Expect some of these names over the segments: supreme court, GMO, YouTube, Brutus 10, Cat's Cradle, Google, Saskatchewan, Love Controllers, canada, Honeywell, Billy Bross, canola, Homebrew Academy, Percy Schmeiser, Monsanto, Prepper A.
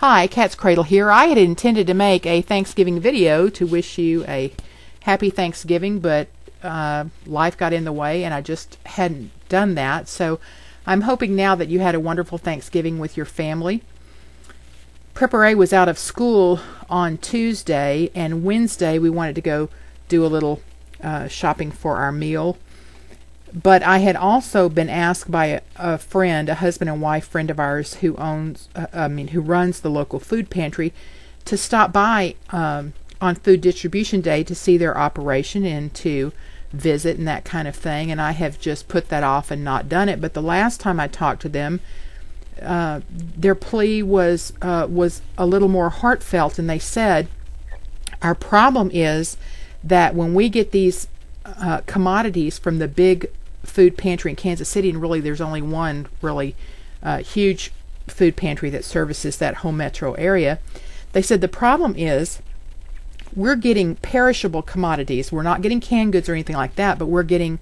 Hi, Cat's Cradle here. I had intended to make a Thanksgiving video to wish you a happy Thanksgiving, but life got in the way and I just hadn't done that. So I'm hoping now that you had a wonderful Thanksgiving with your family. Prepper A was out of school on Tuesday, and Wednesday we wanted to go do a little shopping for our meal. But I had also been asked by a friend, a husband and wife friend of ours who runs the local food pantry, to stop by on food distribution day to see their operation and to visit and that kind of thing. And I have just put that off and not done it. But the last time I talked to them, their plea was a little more heartfelt, and they said, "Our problem is that when we get these commodities from the big food pantry in Kansas City," and really there's only one really huge food pantry that services that whole metro area, they said the problem is we're getting perishable commodities. We're not getting canned goods or anything like that, but we're getting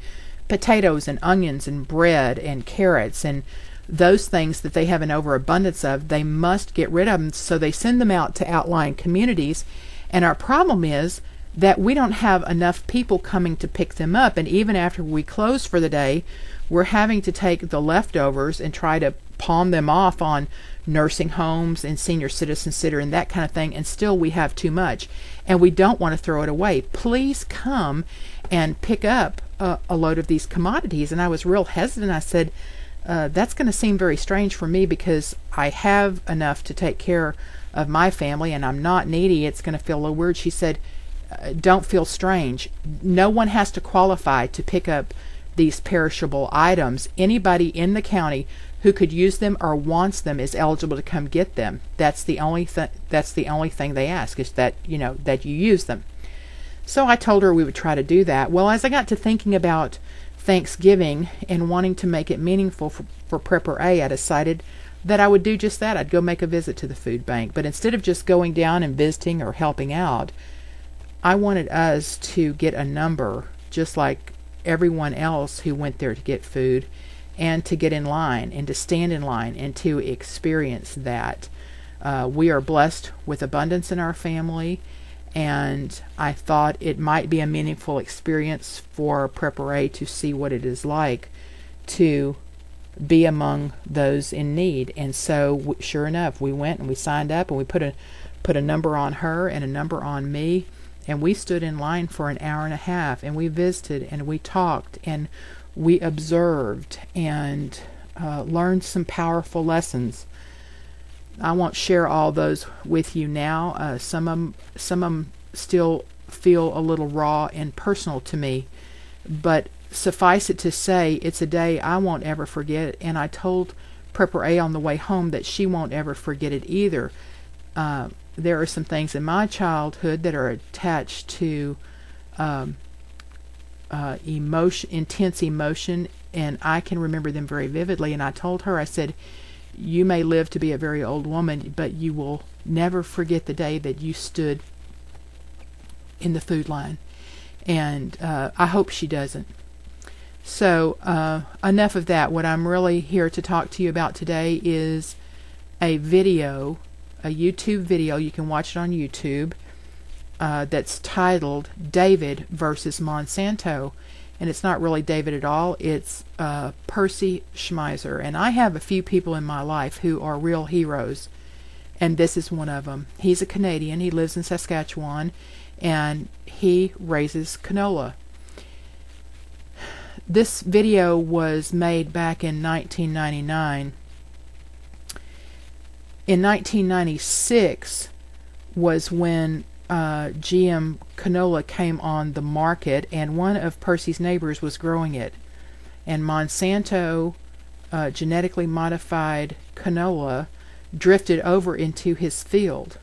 potatoes and onions and bread and carrots and those things that they have an overabundance of. They must get rid of them, so they send them out to outlying communities, and our problem is that we don't have enough people coming to pick them up, and even after we close for the day, we're having to take the leftovers and try to palm them off on nursing homes and senior citizen center and that kind of thing, and still we have too much, and we don't want to throw it away. Please come and pick up a load of these commodities. And I was real hesitant. I said, that's going to seem very strange for me because I have enough to take care of my family and I'm not needy. It's going to feel a little weird. She said, don't feel strange. No one has to qualify to pick up these perishable items. Anybody in the county who could use them or wants them is eligible to come get them. That's the only thing they ask, is that, you know, that you use them. So I told her we would try to do that. Well, as I got to thinking about Thanksgiving and wanting to make it meaningful for Prepper A, I decided that I would do just that. I'd go make a visit to the food bank, but instead of just going down and visiting or helping out, I wanted us to get a number just like everyone else who went there to get food, and to get in line and to stand in line and to experience that. We are blessed with abundance in our family, and I thought it might be a meaningful experience for Prepper A to see what it is like to be among those in need. And so sure enough, we went and we signed up and we put a number on her and a number on me. And we stood in line for an hour and a half, and we visited and we talked and we observed and learned some powerful lessons. I won't share all those with you now. Some of them still feel a little raw and personal to me, but suffice it to say, it's a day I won't ever forget, and I told Prepper A on the way home that she won't ever forget it either. There are some things in my childhood that are attached to intense emotion, and I can remember them very vividly. And I told her, I said, you may live to be a very old woman, but you will never forget the day that you stood in the food line. And I hope she doesn't. So enough of that. What I'm really here to talk to you about today is a video, a YouTube video, you can watch it on YouTube, that's titled David versus Monsanto. And it's not really David at all, it's Percy Schmeiser. And I have a few people in my life who are real heroes, and this is one of them. He's a Canadian, he lives in Saskatchewan, and he raises canola. This video was made back in 1999. In 1996 was when GM canola came on the market, and one of Percy's neighbors was growing it. And Monsanto genetically modified canola drifted over into his field.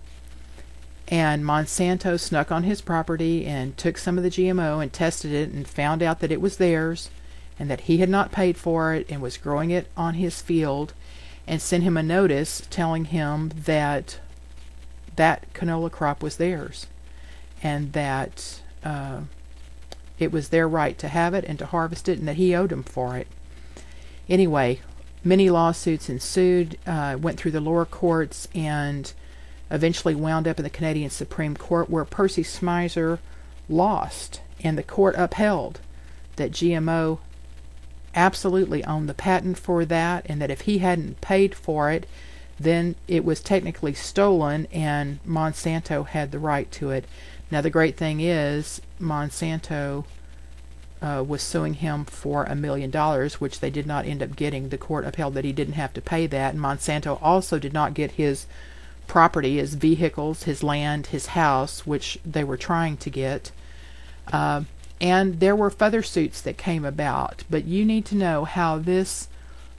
And Monsanto snuck on his property and took some of the GMO and tested it and found out that it was theirs and that he had not paid for it and was growing it on his field, and sent him a notice telling him that that canola crop was theirs and that it was their right to have it and to harvest it and that he owed them for it. Anyway, Many lawsuits ensued, went through the lower courts, and eventually wound up in the Canadian Supreme Court, where Percy Schmeiser lost, and the court upheld that GMO absolutely owned the patent for that, and that if he hadn't paid for it, then it was technically stolen and Monsanto had the right to it. Now the great thing is Monsanto was suing him for $1 million, which they did not end up getting. The court upheld that he didn't have to pay that, and Monsanto also did not get his property, his vehicles, his land, his house, which they were trying to get. And there were further suits that came about, but you need to know how this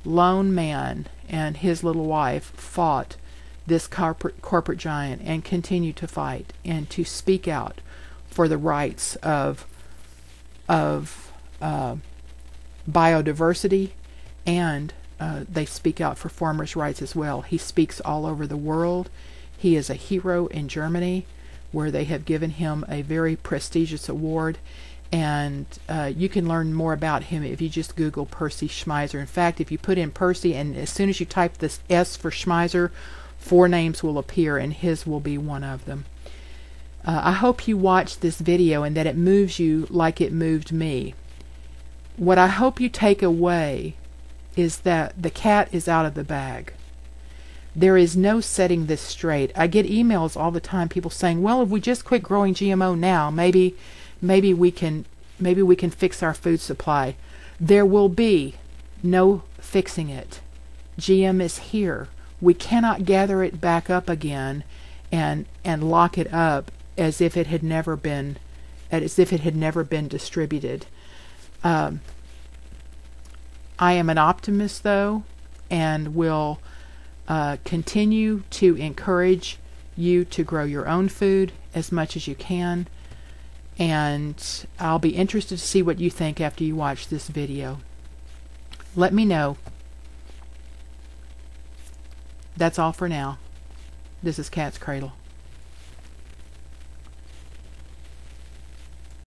lone man and his little wife fought this corporate giant and continue to fight and to speak out for the rights of biodiversity, and they speak out for farmers' rights as well. He speaks all over the world. He is a hero in Germany, where they have given him a very prestigious award. And you can learn more about him if you just Google Percy Schmeiser. In fact, if you put in Percy, and as soon as you type this S for Schmeiser, 4 names will appear, and his will be one of them. I hope you watch this video and that it moves you like it moved me. What I hope you take away is that the cat is out of the bag. There is no setting this straight. I get emails all the time, people saying, well, if we just quit growing GMO now, maybe we can fix our food supply. There will be no fixing it. GM is here. We cannot gather it back up again and lock it up as if it had never been distributed. I am an optimist, though, and will continue to encourage you to grow your own food as much as you can. And I'll be interested to see what you think after you watch this video. Let me know. That's all for now. This is Cat's Cradle.